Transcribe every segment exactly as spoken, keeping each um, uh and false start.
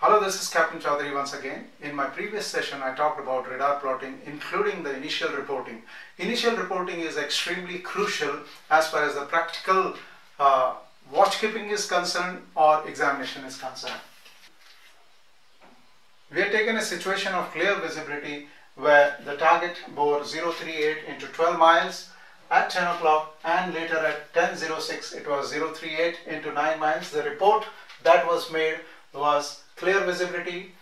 Hello, this is Captain Chaudhari once again. In my previous session, I talked about radar plotting, including the initial reporting. Initial reporting is extremely crucial as far as the practical uh, watch keeping is concerned or examination is concerned. We have taken a situation of clear visibility where the target bore zero three eight into twelve miles at ten o'clock, and later at ten oh six it was zero three eight into nine miles. The report that was made was clear visibility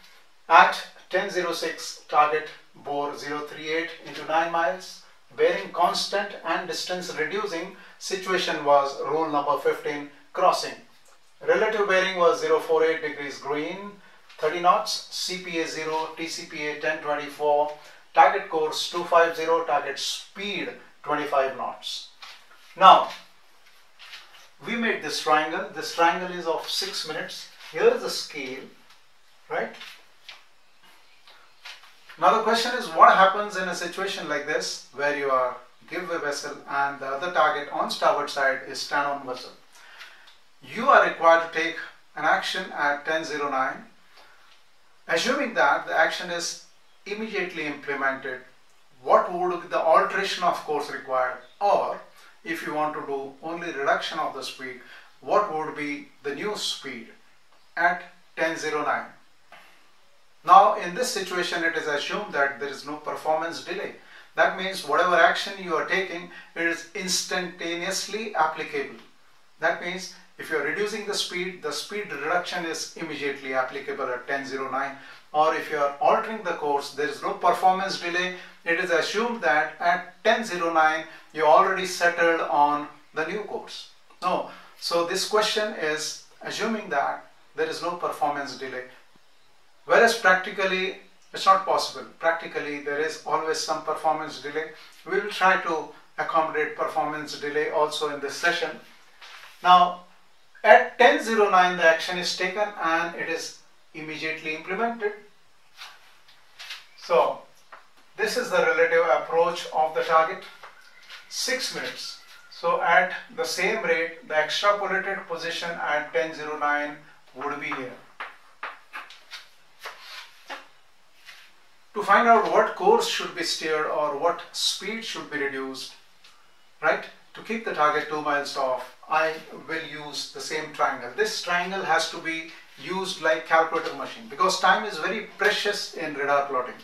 at ten oh six, target bore zero three eight into nine miles, bearing constant and distance reducing. Situation was rule number fifteen, crossing. Relative bearing was zero four eight degrees green, thirty knots, C P A zero, T C P A ten twenty-four, target course two five zero, target speed twenty-five knots. Now, we made this triangle. This triangle is of six minutes. Here is the scale. Right? Now the question is, what happens in a situation like this where you are giveaway vessel and the other target on starboard side is stand-on vessel? You are required to take an action at ten oh nine, assuming that the action is immediately implemented. What would be the alteration of course required, or if you want to do only reduction of the speed, what would be the new speed at ten oh nine? Now, in this situation, it is assumed that there is no performance delay. That means whatever action you are taking, it is instantaneously applicable. That means if you are reducing the speed, the speed reduction is immediately applicable at ten oh nine. Or if you are altering the course, there is no performance delay. It is assumed that at ten oh nine, you already settled on the new course. No. So this question is assuming that there is no performance delay. Whereas practically, it's not possible. Practically, there is always some performance delay. We will try to accommodate performance delay also in this session. Now, at ten oh nine, the action is taken and it is immediately implemented. So, this is the relative approach of the target. Six minutes. So, at the same rate, the extrapolated position at ten oh nine would be here. To find out what course should be steered or what speed should be reduced, right? To keep the target two miles off, I will use the same triangle. This triangle has to be used like calculator machine because time is very precious in radar plotting.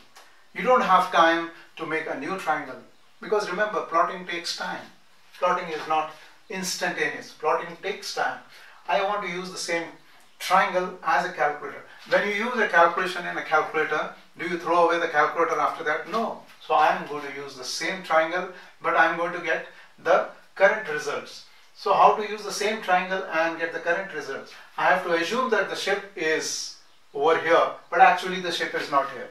You don't have time to make a new triangle because remember, plotting takes time. Plotting is not instantaneous. Plotting takes time. I want to use the same triangle as a calculator. When you use a calculation in a calculator, do you throw away the calculator after that? No. So I am going to use the same triangle, but I am going to get the current results. So how to use the same triangle and get the current results? I have to assume that the ship is over here, but actually the ship is not here.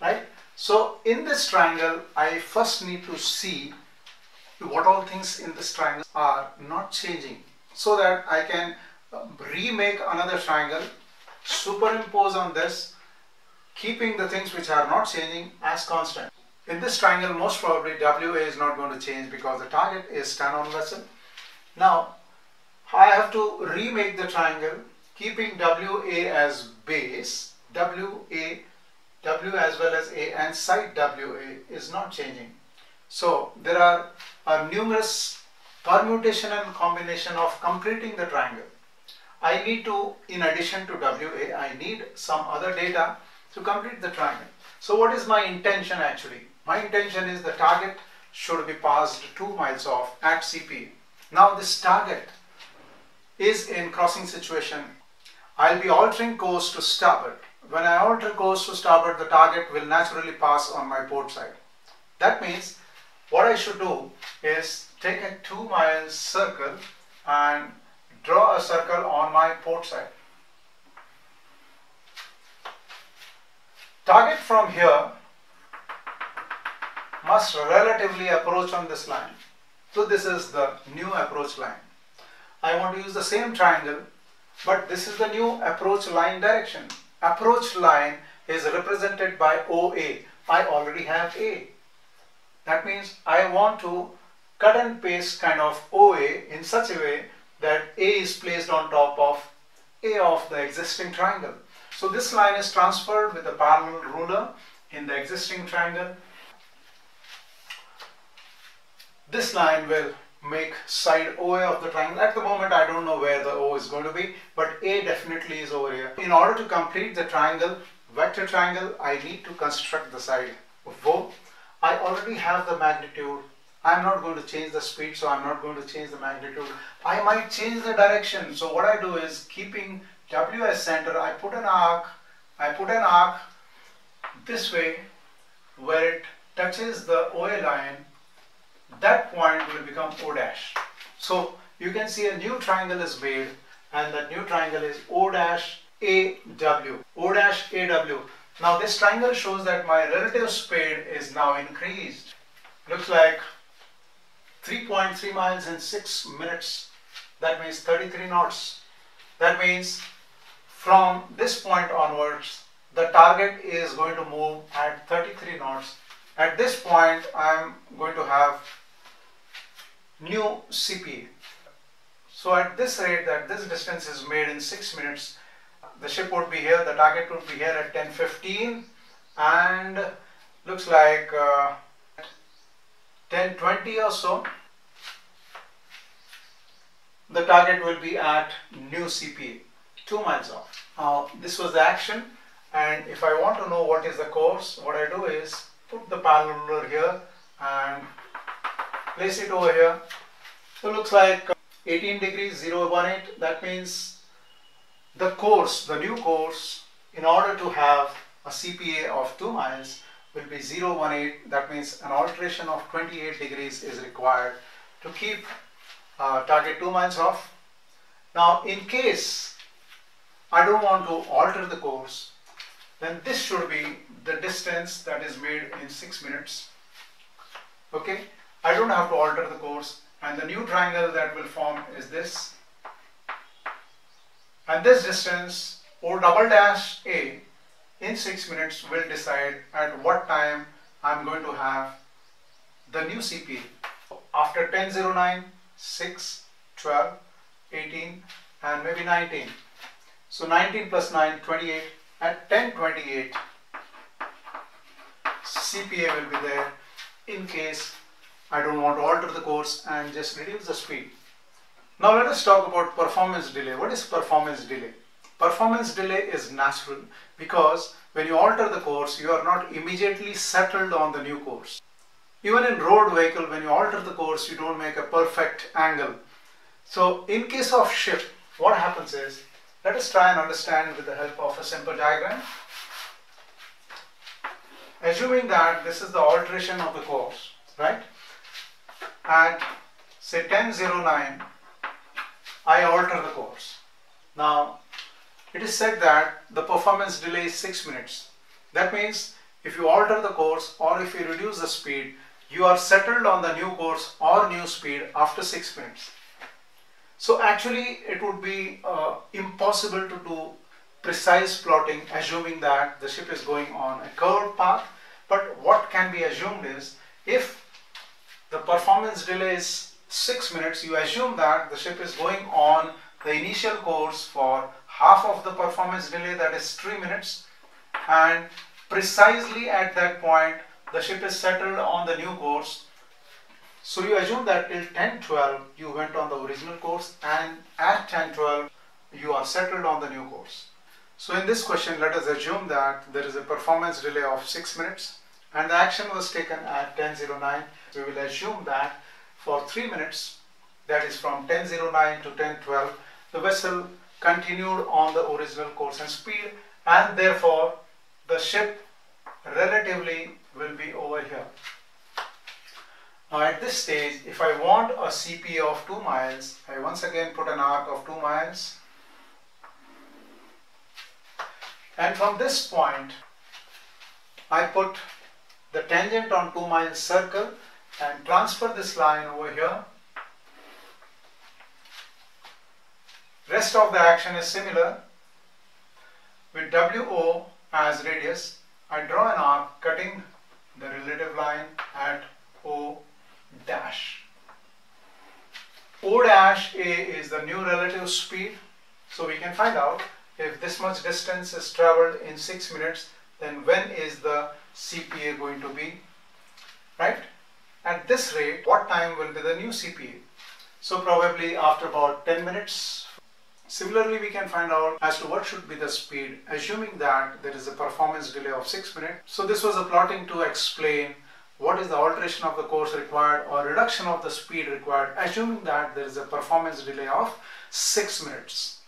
Right? So in this triangle, I first need to see what all things in this triangle are not changing so that I can remake another triangle, superimpose on this, keeping the things which are not changing as constant. In this triangle, most probably W A is not going to change because the target is stand-on vessel. Now, I have to remake the triangle, keeping W A as base. W A, W as well as A, and side W A is not changing. So, there are, are numerous permutation and combination of completing the triangle. I need to, in addition to W A, I need some other data to complete the triangle. So what is my intention actually? My intention is the target should be passed two miles off at C P A. Now this target is in crossing situation. I'll be altering course to starboard. When I alter course to starboard, the target will naturally pass on my port side. That means what I should do is take a two mile circle and draw a circle on my port side. Target from here must relatively approach on this line. So this is the new approach line. I want to use the same triangle, but this is the new approach line direction. Approach line is represented by O A. I already have A. That means I want to cut and paste kind of O A in such a way that A is placed on top of A of the existing triangle. So this line is transferred with a parallel ruler in the existing triangle. This line will make side O A of the triangle. At the moment I don't know where the O is going to be, but A definitely is over here. In order to complete the triangle, vector triangle, I need to construct the side of O. I already have the magnitude. I'm not going to change the speed, so I'm not going to change the magnitude. I might change the direction. So what I do is, keeping W as center, I put an arc, I put an arc this way where it touches the O A line. That point will become O dash. So you can see a new triangle is made, and that new triangle is O dash A W. O dash A W. Now this triangle shows that my relative speed is now increased. Looks like three point three miles in six minutes. That means thirty-three knots. That means from this point onwards, the target is going to move at thirty-three knots. At this point, I'm going to have new C P A. So at this rate that this distance is made in six minutes, the ship would be here, the target would be here at ten fifteen, and looks like uh, ten twenty or so, the target will be at new C P A, two miles off. Now, this was the action, and if I want to know what is the course, what I do is put the parallel ruler here and place it over here. So it looks like eighteen degrees zero one eight. That means the course, the new course, in order to have a C P A of two miles will be zero one eight. That means an alteration of twenty-eight degrees is required to keep uh, target two miles off. Now, in case I don't want to alter the course, then this should be the distance that is made in six minutes. Okay, I don't have to alter the course, and the new triangle that will form is this. And this distance, O double dash A, in six minutes will decide at what time I'm going to have the new C P A. After ten oh nine, six, twelve, eighteen, and maybe nineteen. So nineteen plus nine, twenty-eight. At ten twenty-eight, C P A will be there in case I don't want to alter the course and just reduce the speed. Now let us talk about performance delay. What is performance delay? Performance delay is natural because when you alter the course, you are not immediately settled on the new course. Even in road vehicle, when you alter the course, you don't make a perfect angle. So in case of ship, what happens is, let us try and understand with the help of a simple diagram. Assuming that this is the alteration of the course, right? At say ten oh nine, I alter the course. Now, it is said that the performance delay is six minutes. That means if you alter the course or if you reduce the speed, you are settled on the new course or new speed after six minutes. So actually it would be uh, impossible to do precise plotting assuming that the ship is going on a curved path, but what can be assumed is if the performance delay is six minutes, you assume that the ship is going on the initial course for half of the performance delay, that is three minutes, and precisely at that point the ship is settled on the new course. So you assume that till ten twelve you went on the original course, and at ten twelve you are settled on the new course. So in this question, let us assume that there is a performance delay of six minutes and the action was taken at ten oh nine. We will assume that for three minutes, that is from ten oh nine to ten twelve, the vessel continued on the original course and speed, and therefore the ship relatively will be over here. Now at this stage, if I want a C P A of two miles, I once again put an arc of two miles, and from this point I put the tangent on two mile circle and transfer this line over here. Rest of the action is similar. With W O as radius, I draw an arc cutting the relative line at O dash. O dash A is the new relative speed. So we can find out If this much distance is traveled in six minutes, then when is the C P A going to be, right? At this rate, what time will be the new C P A? So probably after about ten minutes. Similarly, we can find out as to what should be the speed, assuming that there is a performance delay of six minutes. So this was a plotting to explain what is the alteration of the course required or reduction of the speed required, assuming that there is a performance delay of six minutes.